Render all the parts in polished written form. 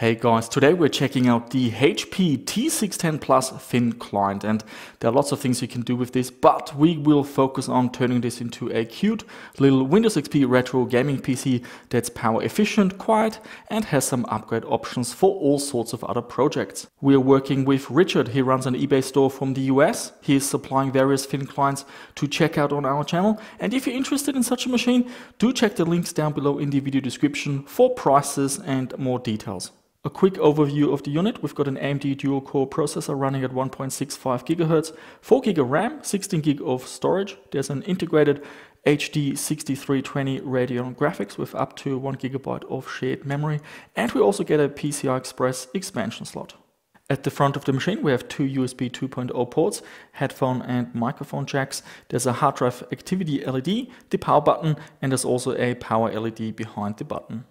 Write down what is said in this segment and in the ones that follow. Hey guys, today we're checking out the HP T610 Plus thin client, and there are lots of things you can do with this, but we will focus on turning this into a cute little Windows XP retro gaming PC that's power efficient, quiet and has some upgrade options for all sorts of other projects. We are working with Richard. He runs an eBay store from the US. He is supplying various thin clients to check out on our channel, and if you're interested in such a machine, do check the links down below in the video description for prices and more details. A quick overview of the unit. We've got an AMD dual-core processor running at 1.65 GHz, 4 GB of RAM, 16 GB of storage. There's an integrated HD 6320 Radeon graphics with up to 1 GB of shared memory, and we also get a PCI Express expansion slot. At the front of the machine we have two USB 2.0 ports, headphone and microphone jacks. There's a hard drive activity LED, the power button, and there's also a power LED behind the button.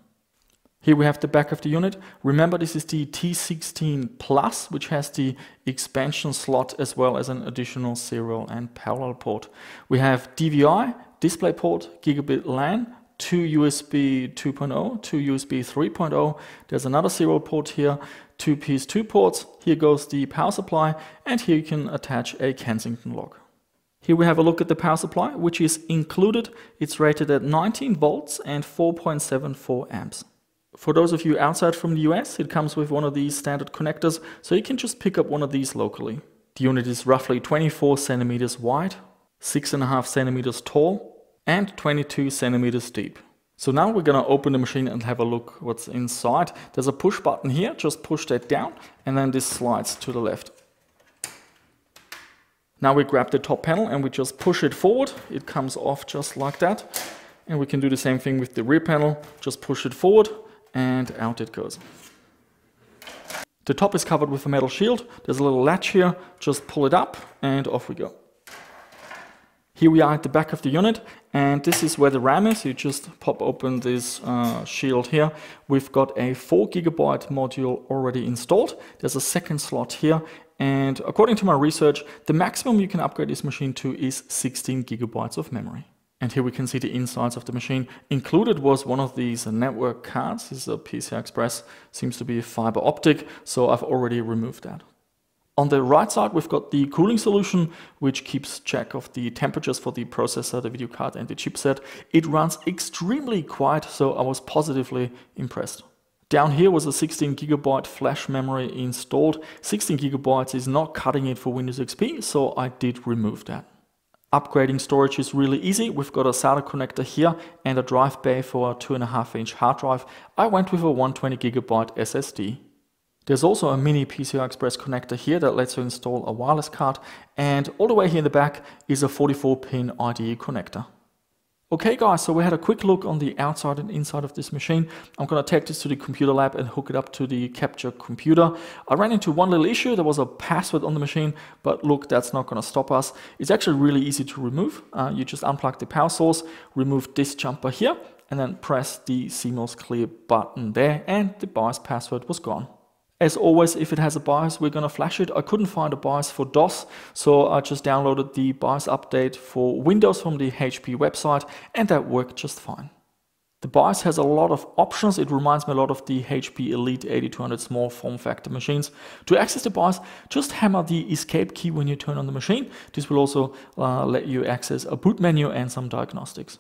Here we have the back of the unit. Remember, this is the T610 Plus, which has the expansion slot as well as an additional serial and parallel port. We have DVI, display port, Gigabit LAN, two USB 2.0, two USB 3.0. There's another serial port here, two PS2 ports. Here goes the power supply, and here you can attach a Kensington log. Here we have a look at the power supply, which is included. It's rated at 19 volts and 4.74 amps. For those of you outside from the US, it comes with one of these standard connectors, so you can just pick up one of these locally. The unit is roughly 24 centimeters wide, 6.5 centimeters tall, and 22 centimeters deep. So now we're going to open the machine and have a look what's inside. There's a push button here, just push that down, and then this slides to the left. Now we grab the top panel and we just push it forward. It comes off just like that. And we can do the same thing with the rear panel, just push it forward. And out it goes. The top is covered with a metal shield. There's a little latch here, just pull it up and off we go. Here we are at the back of the unit, and this is where the RAM is. You just pop open this shield here. We've got a 4 GB module already installed. There's a second slot here, and according to my research, the maximum you can upgrade this machine to is 16 GB of memory. And here we can see the insides of the machine. Included was one of these network cards. This is a PCI Express, seems to be a fiber optic, so I've already removed that. On the right side we've got the cooling solution, which keeps check of the temperatures for the processor, the video card and the chipset. It runs extremely quiet, so I was positively impressed. Down here was a 16 GB flash memory installed. 16 GB is not cutting it for Windows XP, so I did remove that. Upgrading storage is really easy. We've got a SATA connector here and a drive bay for a 2.5-inch hard drive. I went with a 120 GB SSD. There's also a mini PCI Express connector here that lets you install a wireless card, and all the way here in the back is a 44-pin IDE connector. Okay guys, so we had a quick look on the outside and inside of this machine. I'm going to take this to the computer lab and hook it up to the capture computer. I ran into one little issue. There was a password on the machine, but look, that's not going to stop us. It's actually really easy to remove. You just unplug the power source, remove this jumper here, and then press the CMOS clear button there, and the BIOS password was gone. As always, if it has a BIOS, we're going to flash it. I couldn't find a BIOS for DOS, so I just downloaded the BIOS update for Windows from the HP website, and that worked just fine. The BIOS has a lot of options. It reminds me a lot of the HP Elite 8200 small form factor machines. To access the BIOS, just hammer the escape key when you turn on the machine. This will also let you access a boot menu and some diagnostics.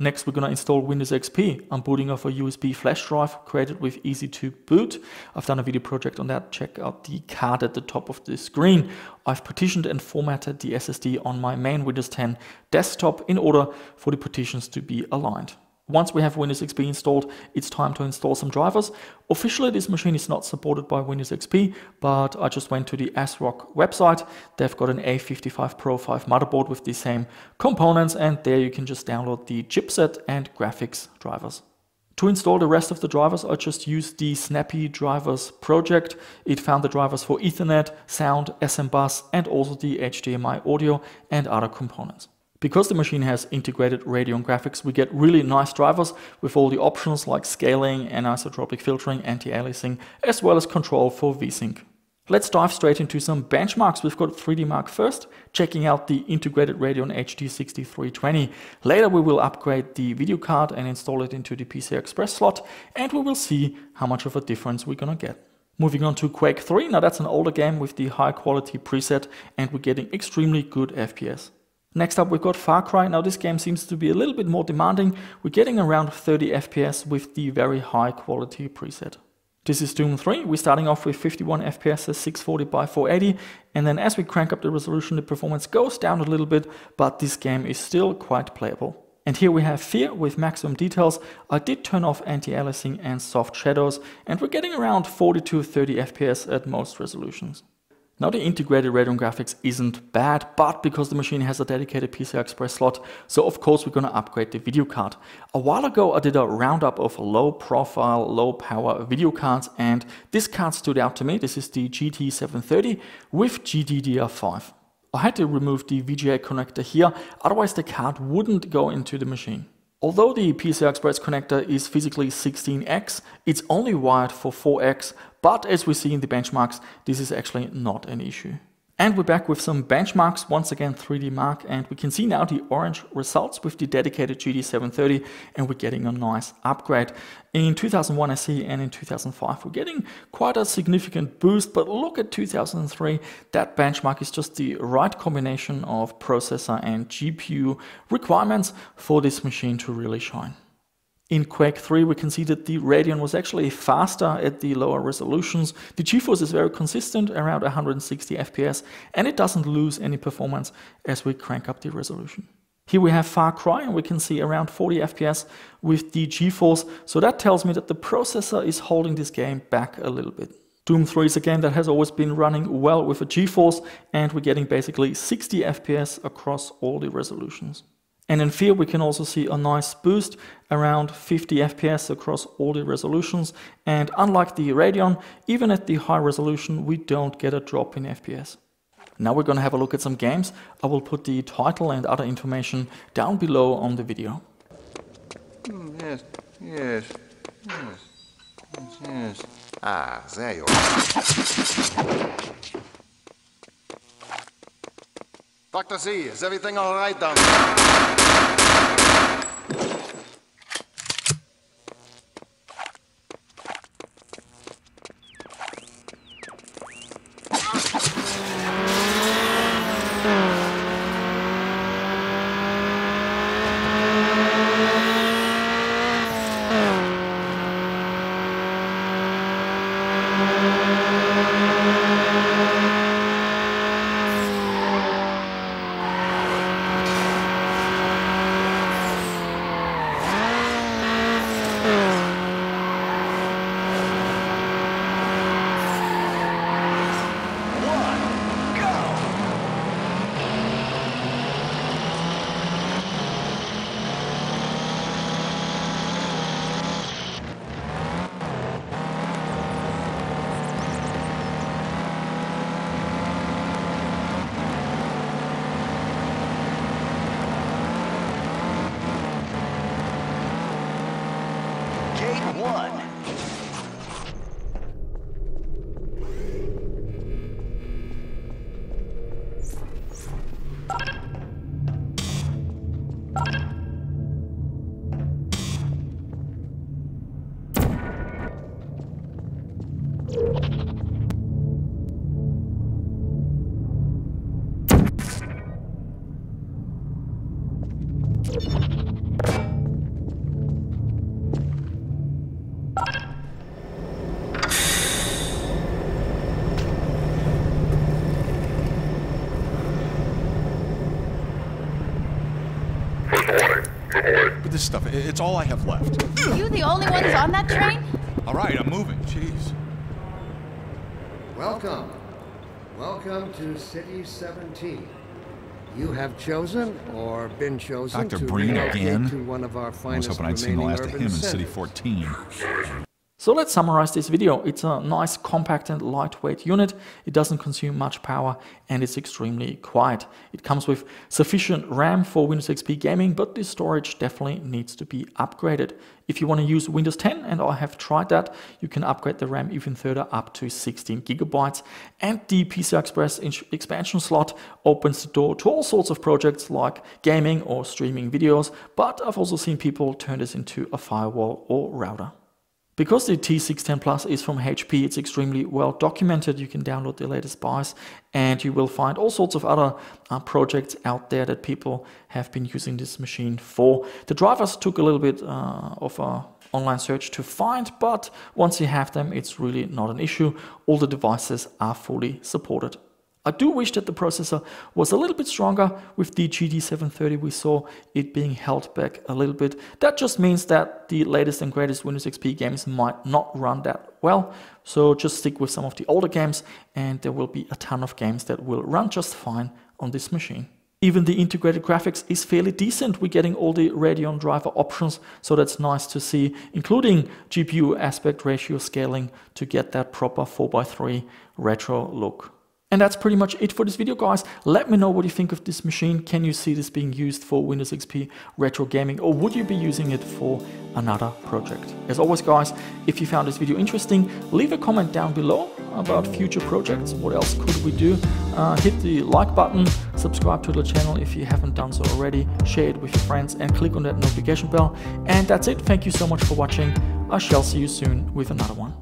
Next, we're going to install Windows XP. I'm booting off a USB flash drive created with Easy2Boot. I've done a video project on that. Check out the card at the top of the screen. I've partitioned and formatted the SSD on my main Windows 10 desktop in order for the partitions to be aligned. Once we have Windows XP installed, it's time to install some drivers. Officially, this machine is not supported by Windows XP, but I just went to the ASRock website. They've got an A55 Pro 5 motherboard with the same components, and there you can just download the chipset and graphics drivers. To install the rest of the drivers, I just used the Snappy Drivers project. It found the drivers for Ethernet, sound, SMBus, and also the HDMI audio and other components. Because the machine has integrated Radeon graphics, we get really nice drivers with all the options like scaling, anisotropic filtering, anti-aliasing, as well as control for V-Sync. Let's dive straight into some benchmarks. We've got 3D Mark first, checking out the integrated Radeon HD 6320. Later we will upgrade the video card and install it into the PCI Express slot, and we will see how much of a difference we're gonna get. Moving on to Quake 3, now that's an older game with the high quality preset, and we're getting extremely good FPS. Next up we've got Far Cry. Now this game seems to be a little bit more demanding. We're getting around 30 FPS with the very high quality preset. This is Doom 3, we're starting off with 51 FPS at 640 by 480, and then as we crank up the resolution the performance goes down a little bit, but this game is still quite playable. And here we have Fear with maximum details. I did turn off anti-aliasing and soft shadows, and we're getting around 40 to 30 FPS at most resolutions. Now the integrated Radeon graphics isn't bad, but because the machine has a dedicated PCI Express slot, so of course we're gonna upgrade the video card. A while ago I did a roundup of low profile, low power video cards, and this card stood out to me. This is the GT 730 with GDDR5. I had to remove the VGA connector here, otherwise the card wouldn't go into the machine. Although the PCI Express connector is physically 16x, it's only wired for 4x, but as we see in the benchmarks, this is actually not an issue. And we're back with some benchmarks, once again 3D Mark, and we can see now the orange results with the dedicated GT 730, and we're getting a nice upgrade. In 2001 SE and in 2005 we're getting quite a significant boost, but look at 2003, that benchmark is just the right combination of processor and GPU requirements for this machine to really shine. In Quake 3 we can see that the Radeon was actually faster at the lower resolutions. The GeForce is very consistent, around 160 FPS, and it doesn't lose any performance as we crank up the resolution. Here we have Far Cry, and we can see around 40 FPS with the GeForce, so that tells me that the processor is holding this game back a little bit. Doom 3 is a game that has always been running well with a GeForce, and we're getting basically 60 FPS across all the resolutions. And in Fear we can also see a nice boost, around 50 FPS across all the resolutions, and unlike the Radeon, even at the high resolution we don't get a drop in FPS. Now we're gonna have a look at some games. I will put the title and other information down below on the video. Yes. Ah, there you are. Dr. Z, is everything all right down there? This stuff, it's all I have left. You the only one who's on that train? All right, I'm moving, jeez. Welcome. Welcome to City 17. You have chosen, or been chosen, Dr. Breen to one of our finest remaining urban centers. I was hoping I'd seen the last of him in City 14. So let's summarize this video. It's a nice, compact and lightweight unit. It doesn't consume much power and it's extremely quiet. It comes with sufficient RAM for Windows XP gaming, but this storage definitely needs to be upgraded. If you want to use Windows 10, and I have tried that, you can upgrade the RAM even further up to 16 gigabytes. And the PCI Express expansion slot opens the door to all sorts of projects like gaming or streaming videos, but I've also seen people turn this into a firewall or router. Because the T610 Plus is from HP, it's extremely well documented. You can download the latest BIOS and you will find all sorts of other projects out there that people have been using this machine for. The drivers took a little bit of an online search to find, but once you have them, it's really not an issue. All the devices are fully supported. I do wish that the processor was a little bit stronger. With the GT 730 we saw it being held back a little bit. That just means that the latest and greatest Windows XP games might not run that well, so just stick with some of the older games and there will be a ton of games that will run just fine on this machine. Even the integrated graphics is fairly decent. We're getting all the Radeon driver options, so that's nice to see, including GPU aspect ratio scaling to get that proper 4:3 retro look. And that's pretty much it for this video, guys. Let me know what you think of this machine. Can you see this being used for Windows XP retro gaming, or would you be using it for another project? As always, guys, if you found this video interesting, leave a comment down below about future projects. What else could we do? Hit the like button, subscribe to the channel if you haven't done so already, share it with your friends and click on that notification bell. And that's it. Thank you so much for watching. I shall see you soon with another one.